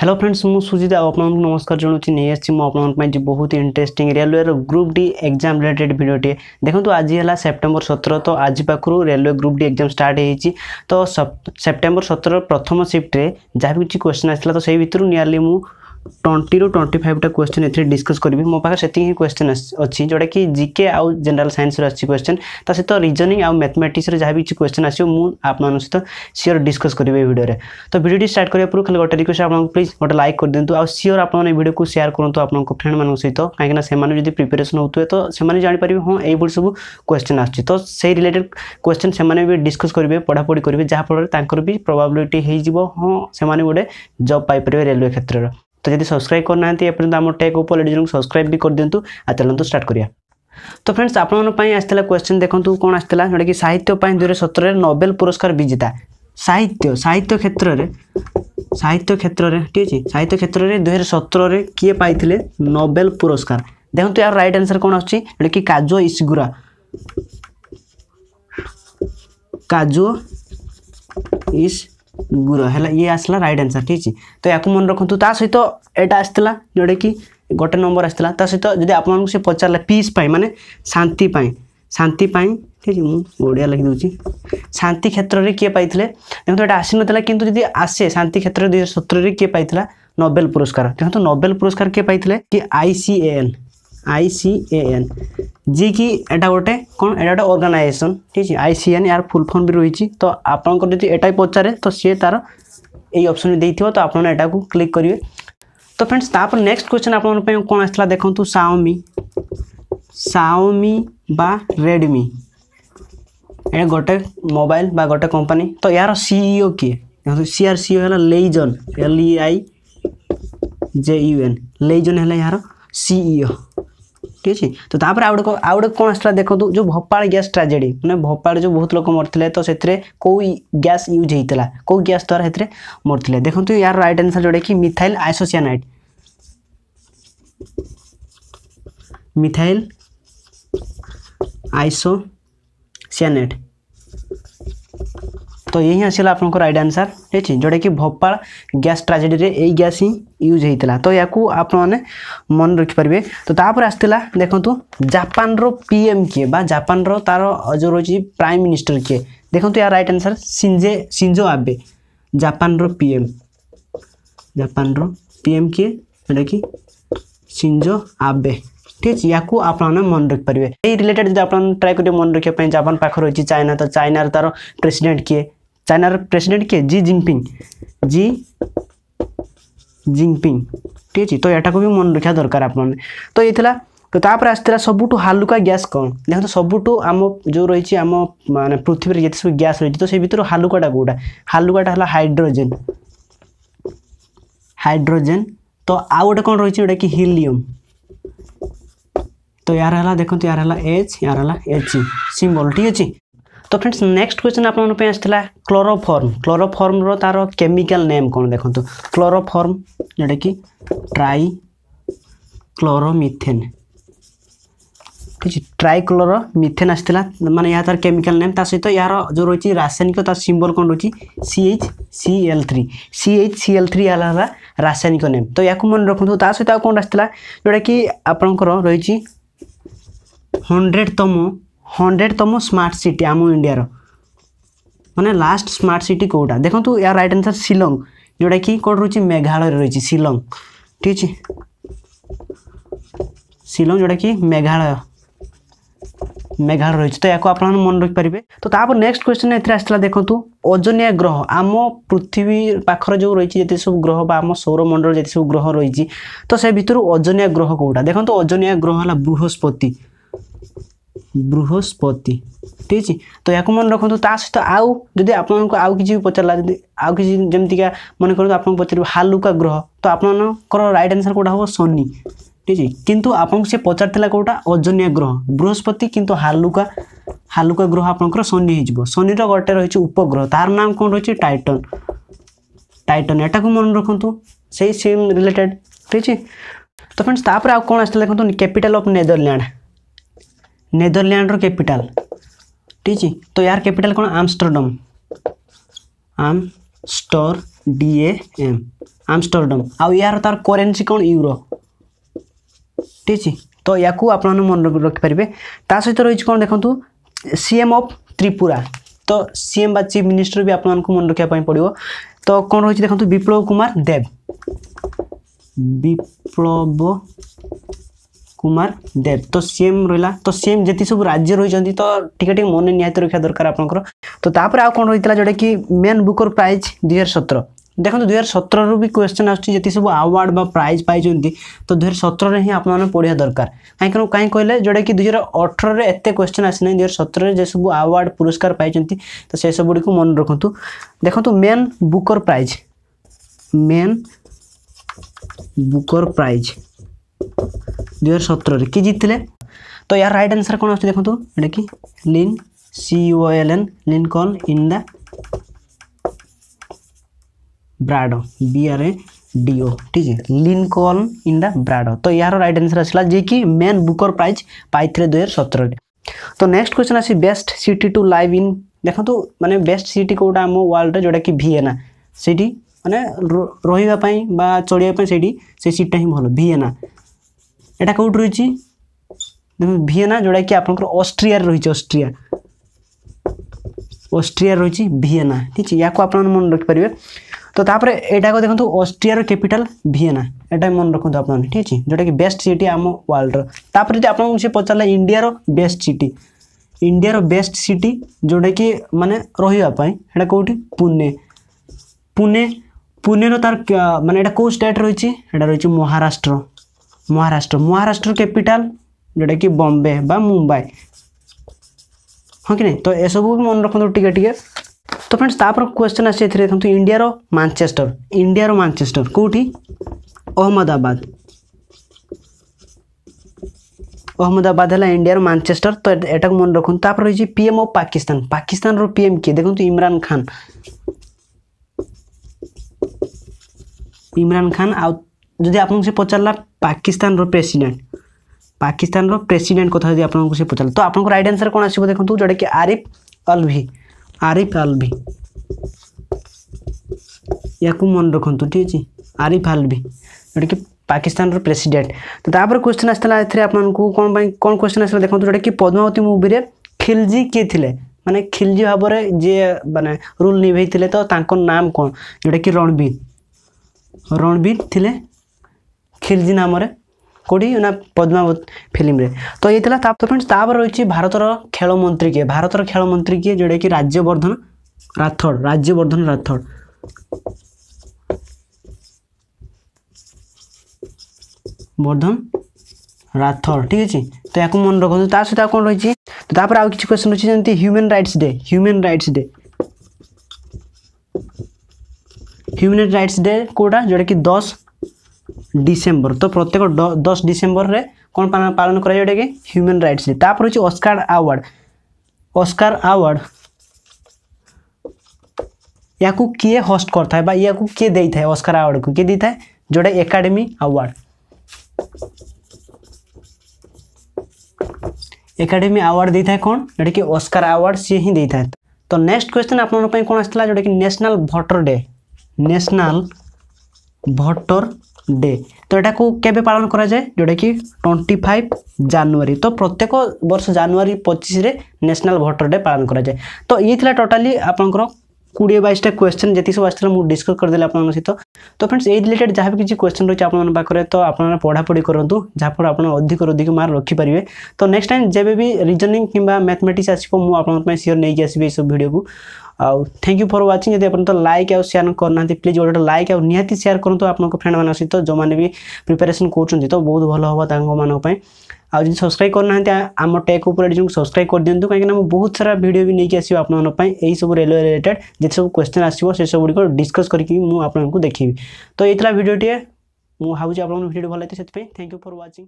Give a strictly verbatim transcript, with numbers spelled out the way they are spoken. Hello friends मु सुजित आप नमस्कार जनाऊँगी नहीं आसी मुझे बहुत interesting railway group D exam related video टे देखो आज है सेप्टेम्बर सत्रह तो आज पाखु railway group D exam start होती तो सेप्टेम्बर सत्रह प्रथम शिफ्ट रे जहाँ भी किसी क्वेश्चन आसाला तो से भितर नियरली मु ट्वेंटी रू ट्वेंटी फाइवटा क्वेश्चन एथे डिस्कस करी मो पाखे से ही क्वेश्चन अच्छी जोटा कि जीके आउ जनरल साइंस अच्छी क्वेश्चन ता सहित रीजनिंग आउ मैथमेटिक्स जहाँ भी किसी क्वेश्चन आसो मुझे सहित सियर डिस्कस करेंगे वीडियो तो वीडियो स्टार्ट करने पूर्व खाली गोटे रिक्वेस्ट आप प्लीज गोटे लाइक कर दिंतु आउ सियर आप वीडियो को शेयर करूँ आप फ्रेंड मान सहित कहीं से प्रिपेरेसन होते हैं तो से जापर हाँ ये सब क्वेश्चन आस तो से रिलेटेड क्वेश्चन से भी डिस्कस करेंगे पढ़ापढ़ी करेंगे जहाँफल भी प्रोबेबिलिटी हो हाँ से गोटे जॉब पाइपर रेलवे क्षेत्र में तो यदि सब्सक्राइब करना एपर्यंत आम टेक ऊपर चैनल सब्सक्राइब भी कर दिंतु आ चलत स्टार्ट करिया तो फ्रेंड्स आपंपाई आसला क्वेश्चन देखो कौन आसला जोटा कि साहित्य दुई हजार सतर नोबेल पुरस्कार विजेता साहित्य साहित्य क्षेत्र में साहित्य क्षेत्र में ठीक है साहित्य क्षेत्र में दुई हजार सतर किए पाई नोबेल पुरस्कार देखो यार राइट आंसर कौन आस कि काजुओ इशिगुरा काजुओ इस गुरा है ये आसला राइट आंसर ठीक है तो या मन रखु ता सहित यहाँ आसला जोटा कि गोटे नंबर आसला ता सहित जब आप पचारे पीस माने शांति शांति ठीक है मुझे लिखिदी शांति क्षेत्र में किए पाई देखो यहाँ आसी ना कि जब आसे शांति क्षेत्र दुई हजार सतर किए पाई नोबेल पुरस्कार देखो नोबेल पुरस्कार किए पाई कि आईसीएएन आईसीएएन जी कि एटा गोटे कौन एटा गोटे ऑर्गेनाइजेशन ठीक है आईसीएएन यार फुल फॉर्म भी रही तो आपंकर जब एटा पचारे तो सी तार ये ऑप्शन भी देथिबो तो आपन एटा को क्लिक करिवे तो फ्रेंड्स तापर नेक्स्ट क्वेश्चन आपन पे कौन आसला देखंतु शाओमी शाओमी बा रेडमी ए गोटे मोबाइल बा गोटे कंपनी तो यार सीईओ किए देखो सीआर सीईओ हला Lei Jun L E I J U N Lei Jun हला यार सीईओ ठीक है तो तापर आउड को आउड कौन आसला देखो जो भोपाल गैस ट्राजेडी मैंने भोपाल जो बहुत लोग मरते तो से कौ गैस यूज होता कौ गैस द्वारा से मरते देखो यार राइट आंसर जोटा कि मिथाइल आइसोसियानाइट मिथाइल आइसोसियानाइट तो यही आसला आप राइट आंसर ठीक है जोटा कि भोपाल गैस ट्राजेडी रे यही गैस ही यूज होता तो या आप मन रखिपारे तो तापर आसला देखो जापान रो पीएम किए बा जापान रो तार जो रही प्राइम मिनिस्टर किए देखो यार right answer Shinzo Shinzo Abe Japan रो पीएम जापान रो पीएम किए जोटा कि शिंजो आबे ठीक है या आप मन रखिपारे ये रिलेटेड जब आप ट्राए करेंगे मन रखा जापान पाखे रही चाइना तो चाइनार तार प्रेसिडेंट किए चाइनार प्रेसिडेंट किए जी जिनपिंग जी जिनपिंग ठीक है तो यहाँ को भी मन रखा दरकार आप तो ये तो तापर आसला सबुठ हालुका गैस कौन देखो सबुठ आम जो रही आम मानने पृथ्वी जिते सब गैस रही तो से भर हालुकाटा कौटा हालुकाटा है हाइड्रोजेन हाइड्रोजेन तो आ गए कौन रही जोटा कि हिलियम तो यार है देखो यार है एच यार है एच सिंबल ठीक अच्छे तो फ्रेंड्स नेक्स्ट क्वेश्चन आपन आसला क्लोरोफॉर्म क्लोरोफॉर्म रो तार केमिकल नेम कौन देखो क्लोरोफॉर्म जोटा कि ट्राई क्लोरोमिथेन ठीक है ट्राई क्लोरोमिथेन आसला माने या तार केमिकल नेम ता सहित यार जो रही रासायनिक तार सिंबल कौन रही C H C L three C H C L three है रासायनिक नेम तो या मन रखु ता सहित कौन आसला जोटा कि आपंकर रही हंड्रेड तम हंड्रेड तम स्मार्ट सिटी आम इंडिया माने लास्ट स्मार्ट सिटी कौटा देखो यार राइट आंसर शिलंग जोटा कि कौन रही मेघालय रही शिलंग ठीक है शिलंग जोटा कि मेघालय मेघालय रही तो या आप मन रखिपारे तो तापर नेक्स्ट क्वेश्चन ये आसला देखो ओजोनिया ग्रह आम पृथ्वी पाखर जो रही जिते सब ग्रह आम सौरमंडल जिते सब ग्रह रही तो से भितर ओजोनिया ग्रह कौटा देखो ओजोनिया ग्रह है बृहस्पति बृहस्पति ठीक है तो या मन रखु ता सहित आउ जब आप किसी पचारा आउ किसी जमीका मन कर आप पचार हालुका ग्रह तो आपंकर राइट आंसर कौटा हम शनि ठीक है किंतु आपन से पचार कौटा ओजोनिया ग्रह बृहस्पति किंतु हालुका हालुका ग्रह आपंकर शनि हो शनि गोटे रही उपग्रह तार नाम कौन रही टाइटन टाइटन एटा को मन रखु से सेम रिलेटेड ठीक है तो फ्रेंड्स तापर आ कौन आसला देखो कैपिटल ऑफ नेदरलैंड नेदरलैंड रो कैपिटल ठीक है तो यार कैपिटल कौन आमस्टरडम आमस्टरडम D A M आमस्टरडम आउ यार तार करेंसी कोन यूरो ठीक है तो याकू आपन मन रख परिबे ता सहित रहि कोन देखंतु सीएम ऑफ त्रिपुरा तो सीएम बा चीफ मिनिस्टर भी आपन को मन रखया पई पड़िवो तो कोन रहि देखंतु विप्लव कुमार देव विप्लव कुमार देव तो सीएम रहला तो सीएम जति सब राज्य रहि जंती तो टिकट मन नियत रखया दरकार आपन को तो तापर आ कोन रहितला जडे कि मैन बुकर प्राइज दो हज़ार सत्रह देखो दो हज़ार सत्रह रो भी क्वेश्चन आछी जति सब अवार्ड बा प्राइज पाइ जंती तो दो हज़ार सत्रह रे ही आपन ने पढिया दरकार काई करू काई कहले जडे कि दो हज़ार अठारह रे एते क्वेश्चन आसिनै दो हज़ार सत्रह रे जे सब अवार्ड पुरस्कार पाइ जंती तो से सब को मन रखंतु देखंतु Man Booker Prize Man Booker Prize दो हज़ार सत्रह रे की जीतले तो यार राइट आंसर कोन आछ देखंतु एटा की लिन C O L N Lincoln in the Bardo B R A D O ठीक है लिंकन इन द ब्राडो तो यार राइट आंसर आछला जे की मैन बुकर प्राइज पाइथ्रे दो हज़ार सत्रह रे तो नेक्स्ट क्वेश्चन आसी best city to live in देखंतु माने बेस्ट सिटी कोटा हम वर्ल्ड रे जोटा की वियेना सिटी माने रहिबा पई बा चढ़िया पई सेडी से सिटी ही भलो वियेना एटा कोट रहिची देखो वियेना जोडा कि आपनकर ऑस्ट्रिया रहिची ऑस्ट्रिया ऑस्ट्रिया रहिची वियेना ठीक है याको आपन मन रख परिबे तो तापर एटा को देखंतु ऑस्ट्रिया रो कैपिटल वियेना एटा मन रखंतु आपन ठीक है जोडा कि बेस्ट सिटी हम वर्ल्ड तापर जे आपन से पचाला इंडिया रो बेस्ट सिटी इंडिया रो बेस्ट सिटी जोडा कि माने रहिबा पई एटा कोठी पुणे पुणे पुणे रो तार माने एटा को स्टेट रहिची एटा रहिची महाराष्ट्र महाराष्ट्र महाराष्ट्र कैपिटल जोटा कि बॉम्बे बा मुंबई हां कि नहीं तो ए सब मन रखन टिके टिके तो फ्रेंड्स तापर क्वेश्चन आसे एथरे देखंतु इंडिया रो मैनचेस्टर इंडिया रो मैनचेस्टर कोठी अहमदाबाद अहमदाबाद हला इंडिया रो मैनचेस्टर तो एटा मन रखन तापर रहि पीएम ऑफ पाकिस्तान पाकिस्तान रो पीएम के देखंतु इमरान खान इमरान खान आ जदि आपन से पचाला पाकिस्तान रो प्रेसिडेंट पाकिस्तान रो प्रेसिडेंट कथा जदि आपन को से पचाला तो आपन को राइट आंसर कोन आसीबो देखंतु जडे कि आरिफ अलवी आरिफ अलवी याकु मन रखंतु ठीक है आरिफ अलवी जडे कि पाकिस्तान रो प्रेसिडेंट तो तापर क्वेश्चन आस्तला एथरे आपन को कोन भाई कोन क्वेश्चन आसला देखंतु जडे कि पद्मावती मूवी रे खिलजी के थिले माने खिलजी भाव रे जे माने रोल निभै थिले तो तांको नाम कोन जडे कि रणबीर रणबीर थिले खिलजी नाम रे कोडी ना पद्मावत फिल्म रे तो एतला ताप तो फ्रेंड्स तापर रहिची भारत रो खेल मंत्री के भारत रो खेल मंत्री के जोडे कि राज्यवर्धन राठौड़ राज्यवर्धन राठौड़ वर्धन राठौड़ ठीक है तो याकू मन रखो ता सता कोन रहिची तो तापर आ किछ क्वेश्चन रहिची जंती human rights day human rights day human rights day कोडा जोडे कि दस डिसेंबर तो प्रत्येक दस डिसेंबर रे कोन पालन करा जेडे कि ह्यूमन राइट्स डे तापर होची ऑस्कार अवार्ड ऑस्कार अवार्ड याकू के होस्ट करता है बा याकू के देइथाय ऑस्कार अवार्ड को के देइथाय जोडे एकेडमी अवार्ड एकेडमी अवार्ड देइथाय कोन जेडे कि ऑस्कार अवार्ड से ही देइथाय तो नेक्स्ट क्वेश्चन आपन पय कोन आस्तला जोडे कि national voter day national voter day तो एटा को केबे पालन करा जाय जोडे कि पच्चीस जनवरी तो प्रत्येक वर्ष जनवरी पच्चीस रे नेशनल वोटर डे पालन करा जाय तो एथला टोटली आपनकर बाईस टा क्वेश्चन जति सब आस्तला मु डिस्कस कर देले आपन सहित तो फ्रेंड्स ए रिलेटेड जहा भी किछि क्वेश्चन रहि आपन पा करे तो आपन पढा पढी करंतु जापर आपन अधिक अधिक मार रखि परिवे तो नेक्स्ट टाइम जेबे भी रीजनिंग किबा मैथमेटिक्स आसीबो मु आपन पय शेयर नै जासिबे सब वीडियो को आउ थैंक यू फॉर वाचिंग यदि आपन तो लाइक और शेयर करना है प्लीज ओडा लाइक और नियति शेयर करन तो आपन को फ्रेंड माने सहित जो माने भी प्रिपरेशन कोचन तो बहुत भलो होबा तांगो मानो पय आ जदि सब्सक्राइब करना है आम टेक ऊपर जन सब्सक्राइब कर दियंतु काहे कि हम बहुत सारा वीडियो भी नै के आसी आपन पय एई सब रेलवे रिलेटेड जे सब क्वेश्चन आसीबो से सब को डिस्कस करके मु आपन को देखिबी तो एतला वीडियो टिए मु हाउ जे आपन वीडियो भलाइते सेत पय थैंक यू फॉर वाचिंग।